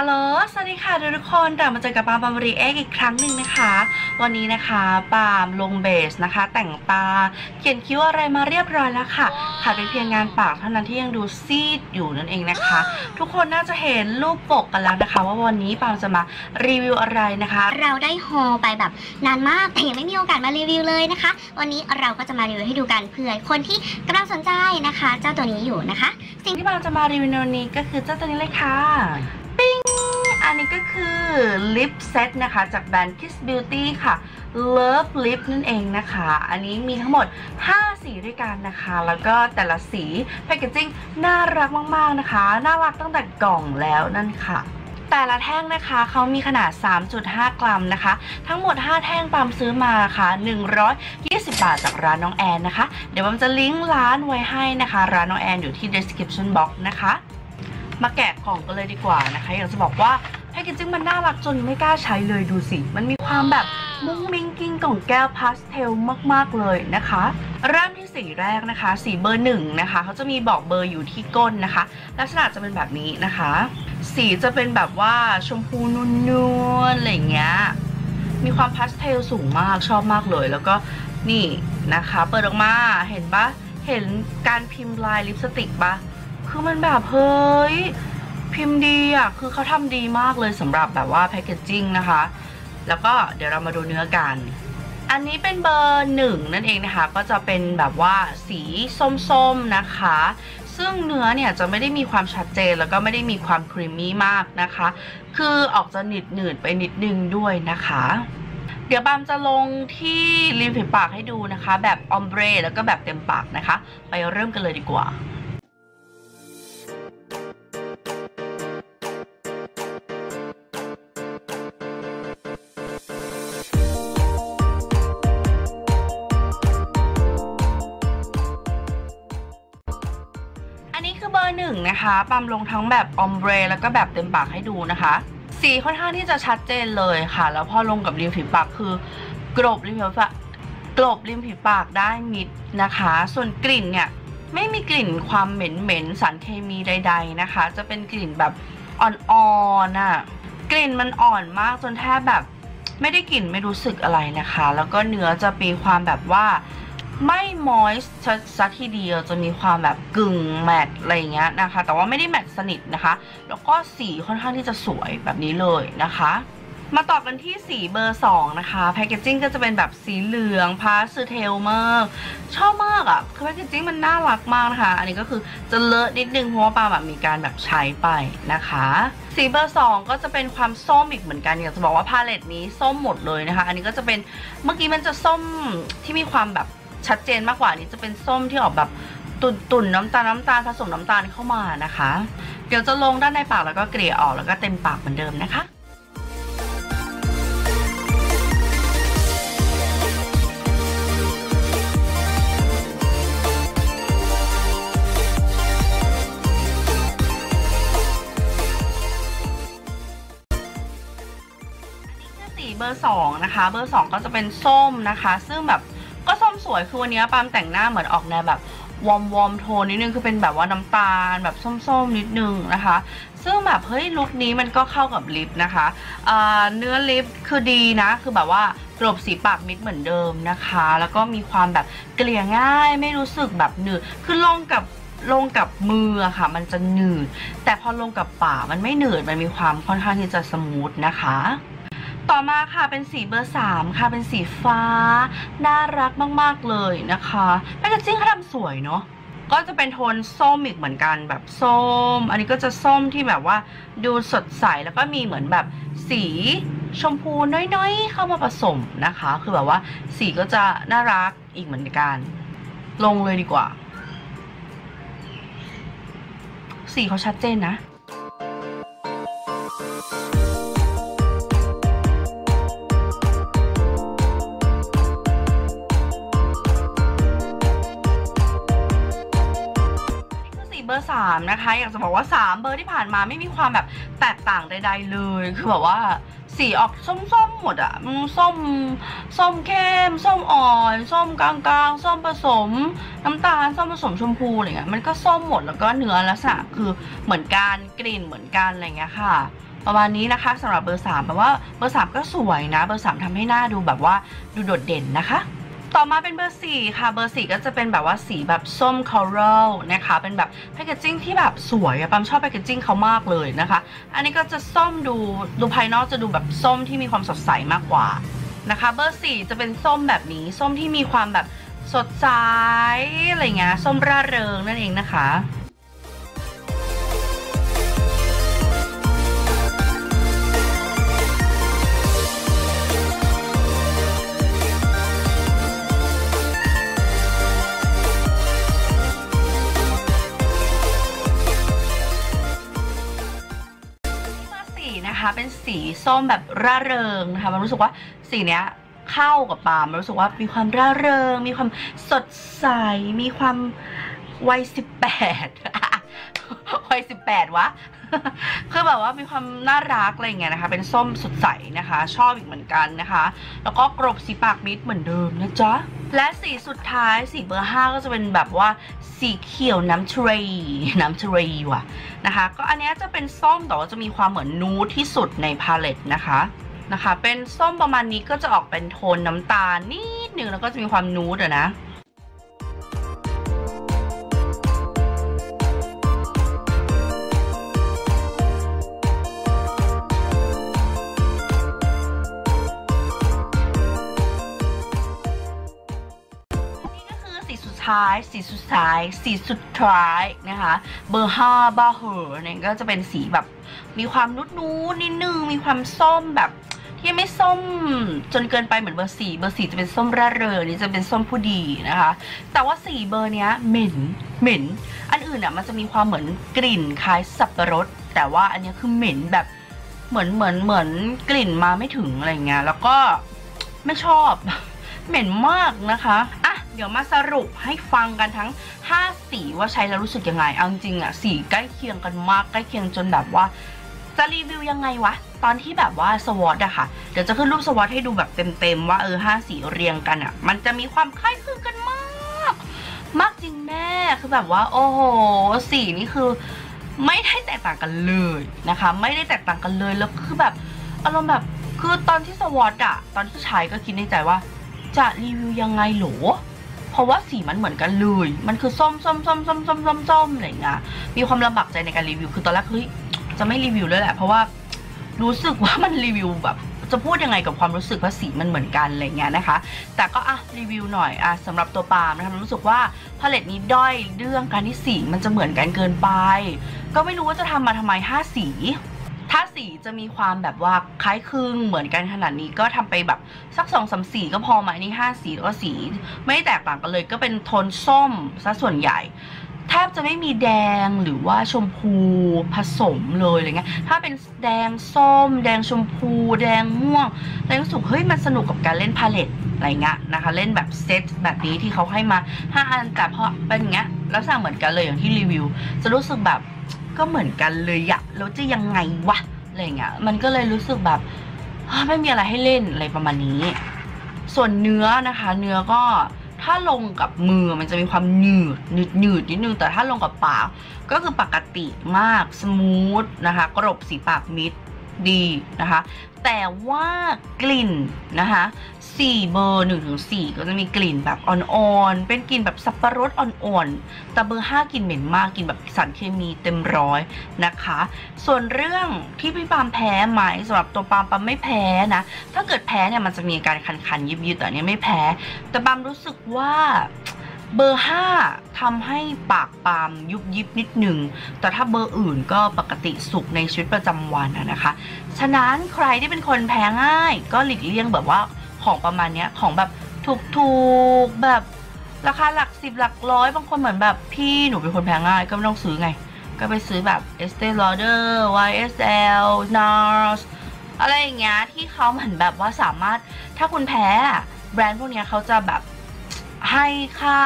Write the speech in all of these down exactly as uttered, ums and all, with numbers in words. ฮัลโหลสวัสดีค่ะทุกคนกลับมาเจอกับปาล์มปาล์มบริเอ็กอีกครั้งหนึ่งนะคะวันนี้นะคะปาล์มลงเบสนะคะแต่งตาเขียนคิ้วอะไรมาเรียบร้อยแล้วค่ะขาดไปเพียงงานปากเท่านั้นที่ยังดูซีดอยู่นั่นเองนะคะทุกคนน่าจะเห็นรูปปกกันแล้วนะคะว่าวันนี้ปาล์มจะมารีวิวอะไรนะคะเราได้โฮไปแบบนานมากแต่ยังไม่มีโอกาสมารีวิวเลยนะคะวันนี้เราก็จะมารีวิวให้ดูกันเผื่อคนที่กำลังสนใจนะคะเจ้าตัวนี้อยู่นะคะสิ่งที่ปาล์มจะมารีวิววันนี้ก็คือเจ้าตัวนี้เลยค่ะอันนี้ก็คือลิปเซตนะคะจากแบรนด์ Kissbeauty ค่ะ Love Lip นั่นเองนะคะอันนี้มีทั้งหมดห้าสีด้วยกันนะคะแล้วก็แต่ละสีแพคเกจจิ้งน่ารักมากๆนะคะน่ารักตั้งแต่กล่องแล้วนั่นค่ะแต่ละแท่งนะคะเขามีขนาด สามจุดห้า กรัมนะคะทั้งหมดห้าแท่งปาล์มซื้อมาค่ะหนึ่งร้อยยี่สิบบาทจากร้านน้องแอนนะคะเดี๋ยวปาล์มจะลิงก์ร้านไว้ให้นะคะร้านน้องแอนอยู่ที่ description box นะคะมาแกะกล่องกันเลยดีกว่านะคะอยากจะบอกว่าแพคเกจจิ้งมันน่ารักจนไม่กล้าใช้เลยดูสิมันมีความแบบมุ้งมิ้งกิ้งกล่องแก้วพาสเทลมากๆเลยนะคะเริ่มที่สีแรกนะคะสีเบอร์หนึ่งนะคะเขาจะมีบอกเบอร์อยู่ที่ก้นนะคะลักษณะจะเป็นแบบนี้นะคะสีจะเป็นแบบว่าชมพูนุ่นๆอะไรเงี้ยมีความพาสเทลสูงมากชอบมากเลยแล้วก็นี่นะคะเปิดออกมาเห็นปะเห็นการพิมพ์ลายลิปสติกปะคือมันแบบเฮ้ยพิมพ์ดีอ่ะคือเขาทำดีมากเลยสำหรับแบบว่าแพคเกจจิ้งนะคะแล้วก็เดี๋ยวเรามาดูเนื้อกันอันนี้เป็นเบอร์หนึ่งนั่นเองนะคะก็จะเป็นแบบว่าสีส้มๆนะคะซึ่งเนื้อเนี่ยจะไม่ได้มีความชัดเจนแล้วก็ไม่ได้มีความครีมมี่มากนะคะคือออกจะหนืดหนืดไปนิดนึงด้วยนะคะเดี๋ยวปาล์มจะลงที่ริมฝีปากให้ดูนะคะแบบออมเบรแล้วก็แบบเต็มปากนะคะไปเริ่มกันเลยดีกว่าเบอร์หนึ่งนะคะปาล์มลงทั้งแบบออมเบรแล้วก็แบบเต็มปากให้ดูนะคะสีค่อนข้างที่จะชัดเจนเลยค่ะแล้วพอลงกับริมฝีปากคือกลบริมฝีปากกลบริมฝีปากได้มิดนะคะส่วนกลิ่นเนี่ยไม่มีกลิ่นความเหม็นเหม็นสารเคมีใดๆนะคะจะเป็นกลิ่นแบบอ่อนๆอ่ะกลิ่นมันอ่อนมากจนแทบแบบไม่ได้กลิ่นไม่รู้สึกอะไรนะคะแล้วก็เนื้อจะมีความแบบว่าไม่มอยส์ซะทีเดียวจะมีความแบบกึ่งแมตต์อะไรเงี้ยนะคะแต่ว่าไม่ได้แมตต์สนิทนะคะแล้วก็สีค่อนข้างที่จะสวยแบบนี้เลยนะคะมาต่อกันที่สีเบอร์สองนะคะแพคเกจจิ้งก็จะเป็นแบบสีเหลืองพาสเทลมากชอบมากอ่ะคือแพคเกจจิ้งมันน่ารักมากนะคะอันนี้ก็คือจะเลอะนิดนึงเพราะว่าปาแบบมีการแบบใช้ไปนะคะสีเบอร์สองก็จะเป็นความส้มอีกเหมือนกันอยากจะบอกว่าพาเลตนี้ส้มหมดเลยนะคะอันนี้ก็จะเป็นเมื่อกี้มันจะส้มที่มีความแบบชัดเจนมากกว่านี้จะเป็นส้มที่ออกแบบตุ่นตุ่นน้ำตาลน้ำตาลผสมน้ำตาลเข้ามานะคะเดี๋ยวจะลงด้านในปากแล้วก็เกลี่ยออกแล้วก็เต็มปากเหมือนเดิมนะคะสีเบอร์สองนะคะเบอร์สองก็จะเป็นส้มนะคะซึ่งแบบก็ส้มสวยคือวันนี้ปาล์มแต่งหน้าเหมือนออกแนวแบบวอมวอมโทนนิดนึงคือเป็นแบบว่าน้ำตาลแบบส้มๆนิดนึงนะคะซึ่งแบบเฮ้ยลุคนี้มันก็เข้ากับลิปนะคะเนื้อลิปคือดีนะคือแบบว่ากลบสีปากมิดเหมือนเดิมนะคะแล้วก็มีความแบบเกลี่ยง่ายไม่รู้สึกแบบหนืดคือลงกับลงกับมือค่ะมันจะหนืดแต่พอลงกับปากมันไม่หนืดมันมีความค่อนข้างที่จะสมูทนะคะต่อมาค่ะเป็นสีเบอร์สามค่ะเป็นสีฟ้าน่ารักมากๆเลยนะคะแพคเกจจิ้งเขาทำสวยเนาะก็จะเป็นโทนส้มอีกเหมือนกันแบบส้มอันนี้ก็จะส้มที่แบบว่าดูสดใสแล้วก็มีเหมือนแบบสีชมพูน้อยๆเข้ามาผสมนะคะคือแบบว่าสีก็จะน่ารักอีกเหมือนกันลงเลยดีกว่าสีเขาชัดเจนนะสามนะคะอยากจะบอกว่าสามเบอร์ที่ผ่านมาไม่มีความแบบแตกต่างใดๆเลยคือแบบว่าสีออกส้มๆหมดอะส้มส้มเข้มส้มอ่อนส้มกลางๆส้มผสมน้ำตาลส้มผสมชมพูอะไรเงี้ยมันก็ส้มหมดแล้วก็เนื้อลักษณะคือเหมือนกันกลิ่นเหมือนกันอะไรเงี้ยค่ะ ประมาณนี้นะคะสำหรับเบอร์สามแปลว่าเบอร์สามก็สวยนะเบอร์สามทำให้หน้าดูแบบว่าดูโดดเด่นนะคะต่อมาเป็นเบอร์สี่ค่ะเบอร์สี่ก็จะเป็นแบบว่าสีแบบส้มคอรัลนะคะเป็นแบบแพคเกจจิ้งที่แบบสวยอะปั๊มชอบแพคเกจจิ้งเขามากเลยนะคะอันนี้ก็จะส้มดูดูภายนอกจะดูแบบส้มที่มีความสดใสมากกว่านะคะเบอร์สี่จะเป็นส้มแบบนี้ส้มที่มีความแบบสดใสอะไรเงี้ยส้มร่าเริงนั่นเองนะคะเป็นสีส้มแบบร่าเริงนะคะมันรู้สึกว่าสีเนี้ยเข้ากับปามมันรู้สึกว่ามีความร่าเริงมีความสดใสมีความวัยสิบแปดวัยสิบแปดวะคือแบบว่ามีความน่ารักอะไรเงี้ยนะคะเป็นส้มสดใสนะคะชอบอีกเหมือนกันนะคะแล้วก็กรบสีปากมิดเหมือนเดิมนะจ๊ะและสีสุดท้ายสีเบอร์ห้าก็จะเป็นแบบว่าสีเขียวน้ำทรีน้ำทรีว่ะนะคะก็อันนี้จะเป็นส้มแต่ว่าจะมีความเหมือนนูดที่สุดในพาเลตนะคะนะคะเป็นส้มประมาณนี้ก็จะออกเป็นโทนน้ำตาลนิดนึงแล้วก็จะมีความนูดอะนะสีสุดท้ายสีสุดท้ายนะคะเบอร์ห้าบาเฮอร์เนี่ยก็จะเป็นสีแบบมีความนุ่นๆนิดนึงมีความส้มแบบที่ไม่ส้มจนเกินไปเหมือนเบอร์สี่เบอร์สี่จะเป็นส้มร่าเริงนี่จะเป็นส้มผู้ดีนะคะแต่ว่าสีเบอร์เนี้ยเหม็นเหม็นอันอื่นอ่ะมันจะมีความเหมือนกลิ่นคล้ายสับปะรดแต่ว่าอันนี้คือเหม็นแบบเหมือนเหมือนเหมือนกลิ่นมาไม่ถึงอะไรเงี้ยแล้วก็ไม่ชอบเหม็นมากนะคะอ่ะเดี๋ยวมาสรุปให้ฟังกันทั้งห้าสีว่าใช้แล้วรู้สึกยังไงเอาจริงๆอ่ะสีใกล้เคียงกันมากใกล้เคียงจนแบบว่าจะรีวิวยังไงวะตอนที่แบบว่าสวอตอะค่ะเดี๋ยวจะขึ้นรูปสวอตให้ดูแบบเต็มๆว่าเออห้าสีเรียงกันอ่ะมันจะมีความคล้ายคลึงกันมากมากจริงแม่คือแบบว่าโอ้โหสีนี่คือไม่ได้แตกต่างกันเลยนะคะไม่ได้แตกต่างกันเลยแล้วคือแบบอารมณ์แบบคือตอนที่สวอตอะตอนที่ใช้ก็คิดในใจว่าจะรีวิวยังไงหรอเพราะว่าสีมันเหมือนกันเลยมันคือส้มส้มส้มส้มส้มส้มส้มอะไรเงี้ยมีความลำบากใจในการรีวิวคือตอนแรกเฮ้ยจะไม่รีวิวเลยแหละเพราะว่ารู้สึกว่ามันรีวิวแบบจะพูดยังไงกับความรู้สึกว่าสีมันเหมือนกันอะไรเงี้ยนะคะแต่ก็อ่ะรีวิวหน่อยอ่ะสำหรับตัวปามนะคะรู้สึกว่าพาเลตนี้ด้อยเรื่องการที่สีมันจะเหมือนกันเกินไปก็ไม่รู้ว่าจะทำมาทำไมห้าสีถ้าสีจะมีความแบบว่าคล้ายคลึงเหมือนกันขนาดนี้ก็ทำไปแบบสักสองสามสีก็พอมาอันนี้ห้าสีแล้วก็สีไม่แตกต่างกันเลยก็เป็นโทนส้มซะส่วนใหญ่แทบจะไม่มีแดงหรือว่าชมพูผสมเลยอะไรเงี้ยถ้าเป็นแดงส้มแดงชมพูแดงม่วงแต่รู้สึกเฮ้ยมันสนุกกับการเล่นพาเลตอะไรเงี้ยนะคะเล่นแบบเซตแบบนี้ที่เขาให้มาห้าอันแต่พอเป็นอย่างเงี้ยแล้วสั่งเหมือนกันเลยอย่างที่รีวิวจะรู้สึกแบบก็เหมือนกันเลยอะแล้วจะยังไงวะอะไรเงี้ยมันก็เลยรู้สึกแบบไม่มีอะไรให้เล่นอะไรประมาณนี้ส่วนเนื้อนะคะเนื้อก็ถ้าลงกับมือมันจะมีความหนืดหนืดหนืดนิดนึงแต่ถ้าลงกับปากก็คือปกติมากสมูทนะคะกรบสีปากมิดดีนะคะแต่ว่ากลิ่นนะคะสี่เบอร์หนึ่งถึงสี่ก็จะมีกลิ่นแบบอ่อนๆเป็นกลิ่นแบบสับปะรดอ่อนๆแต่เบอร์ห้ากลิ่นเหม็นมากกลิ่นแบบสารเคมีเต็มร้อยนะคะส่วนเรื่องที่พี่ปามแพ้ไหมสำหรับตัวปามปามไม่แพ้นะถ้าเกิดแพ้เนี่ยมันจะมีการคันๆยิบยิบแต่อันนี้ไม่แพ้แต่ปามรู้สึกว่าเบอร์ห้าทำให้ปากปามยุบยิบนิดหนึ่งแต่ถ้าเบอร์อื่นก็ปกติสุขในชีวิตประจำวันนะคะฉะนั้นใครที่เป็นคนแพ้ง่ายก็หลีกเลี่ยงแบบว่าของประมาณนี้ของแบบถูกๆแบบราคาหลักสิบหลักร้อยบางคนเหมือนแบบพี่หนูเป็นคนแพ้ง่ายก็ไม่ต้องซื้อไงก็ไปซื้อแบบ Estee Lauder วาย เอส แอล เอ็น เอ อาร์ เอส อะไรอย่างเงี้ยที่เขาเหมือนแบบว่าสามารถถ้าคุณแพ้แบรนด์พวกนี้เขาจะแบบให้ค่า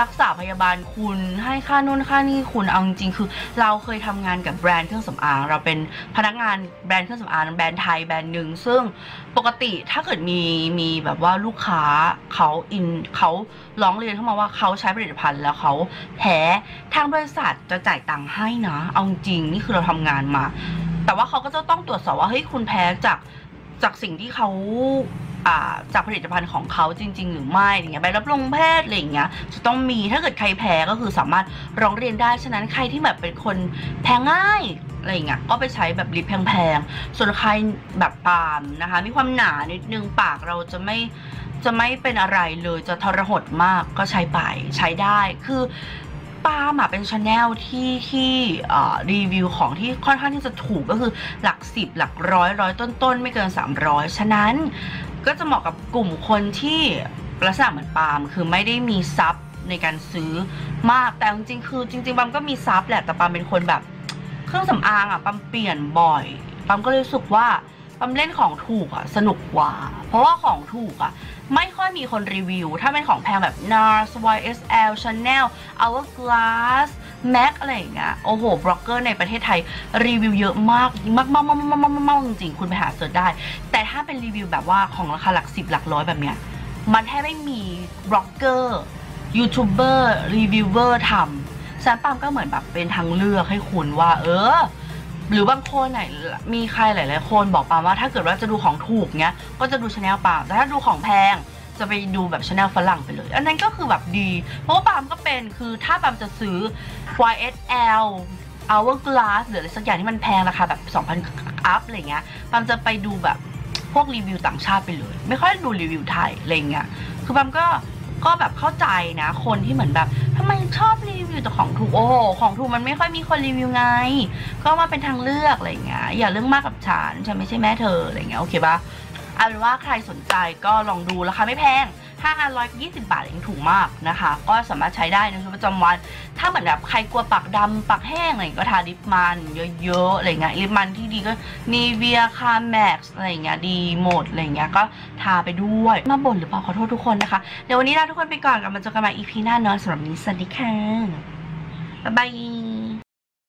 รักษาพยาบาลคุณให้ค่านู่นค่านี่คุณเอาจริงๆคือเราเคยทำงานกับแบรนด์เครื่องสำอางเราเป็นพนักงานแบรนด์เครื่องสำอางแบรนด์ไทยแบรนด์หนึ่งซึ่งปกติถ้าเกิดมีมีแบบว่าลูกค้าเขาอินเขาร้องเรียนเข้ามาว่าเขาใช้ผลิตภัณฑ์แล้วเขาแพ้ทางบริษัทจะจ่ายตังค์ให้นะเอาจริงนี่คือเราทำงานมา แต่ว่าเขาก็จะต้องตรวจสอบว่าเฮ้ยคุณแพ้จากจากสิ่งที่เขาจากผลิตภัณฑ์ของเขาจริงๆหรือไม่อย่างเงี้ยใบรับรองแพทย์อะไรอย่างเงี้ยจะต้องมีถ้าเกิดใครแพ้ก็คือสามารถร้องเรียนได้ฉะนั้นใครที่แบบเป็นคนแพ้ง่ายอะไรอย่างเงี้ยก็ไปใช้แบบลิปแพงๆส่วนใครแบบปาล์มนะคะมีความหนานิดนึงปากเราจะไม่จะไม่เป็นอะไรเลยจะทรหดมากก็ใช้ไปใช้ได้คือปาล์มเป็นชาแนลที่ที่รีวิวของที่ค่อนข้างที่จะถูกก็คือหลักสิบหลักร้อยร้อยต้นๆไม่เกินสามร้อยฉะนั้นก็จะเหมาะกับกลุ่มคนที่ลักษณะเหมือนปาล์มคือไม่ได้มีซับในการซื้อมากแต่จริงๆคือจริงๆปาล์มก็มีซับแหละแต่ปาล์มเป็นคนแบบเครื่องสำอางอ่ะปาล์มเปลี่ยนบ่อยปาล์มก็เลยรู้สึกว่าปาล์มเล่นของถูกอ่ะสนุกกว่าเพราะว่าของถูกอ่ะไม่ค่อยมีคนรีวิวถ้าเป็นของแพงแบบ เอ็น เอ อาร์ เอส วาย เอส แอล Chanel Hourglass Mac อะไรอย่างเงี้ยโอ้โหบล็อกเกอร์ในประเทศไทยรีวิวเยอะมากมากมากมากมากมากมากจริงๆคุณไปหาเสิร์ชได้แต่ถ้าเป็นรีวิวแบบว่าของราคาหลักสิบหลักร้อยแบบเนี้ยมันแทบไม่มีบล็อกเกอร์ยูทูบเบอร์รีวิวเวอร์ทำแซมปามก็เหมือนแบบเป็นทางเลือกให้คุณว่าเออหรือบางคนไหนมีใครหลายๆคนบอกปามว่าถ้าเกิดว่าจะดูของถูกเนี้ยก็จะดูชาแนลปามแต่ถ้าดูของแพงจะไปดูแบบชาแนลฝรั่งไปเลยอันนั้นก็คือแบบดีเพราะว่าปามก็เป็นคือถ้าปามจะซื้อ วาย เอส แอล Hourglass หรืออะไรสักอย่างที่มันแพงราคาแบบ สองพัน อัพอะไรเงี้ยปามจะไปดูแบบพวกรีวิวต่างชาติไปเลยไม่ค่อยดูรีวิวไทยอะไรเงี้ยคือปามก็ก็แบบเข้าใจนะคนที่เหมือนแบบทำไมชอบรีวิวแต่ของถูกโอ้ของถูกมันไม่ค่อยมีคนรีวิวไงก็มาเป็นทางเลือกอะไรเงี้ยอย่าเรื่องมากกับฉันฉันไม่ใช่แม่เธออะไรเงี้ยโอเคปะเอาเป็นว่าใครสนใจก็ลองดูราคาไม่แพงห้าร้อยยี่สิบบาทเองถูกมากนะคะก็สามารถใช้ได้ในชีวิตประจำวันถ้าเหมือนแบบใครกลัวปากดำปากแห้งอะไรก็ทาลิปมันเยอะๆอะไรเงี้ยลิปมันที่ดีก็นีเวียคาแม็กซ์อะไรเงี้ยดีหมดอะไรเงี้ยก็ทาไปด้วยมาบ่นหรือเปล่าขอโทษทุกคนนะคะเดี๋ยววันนี้ลาทุกคนไปก่อนกลับมาเจอกันใหม่ อี พี หน้าเนอะสำหรับนี้สวัสดีค่ะบ๊ายบาย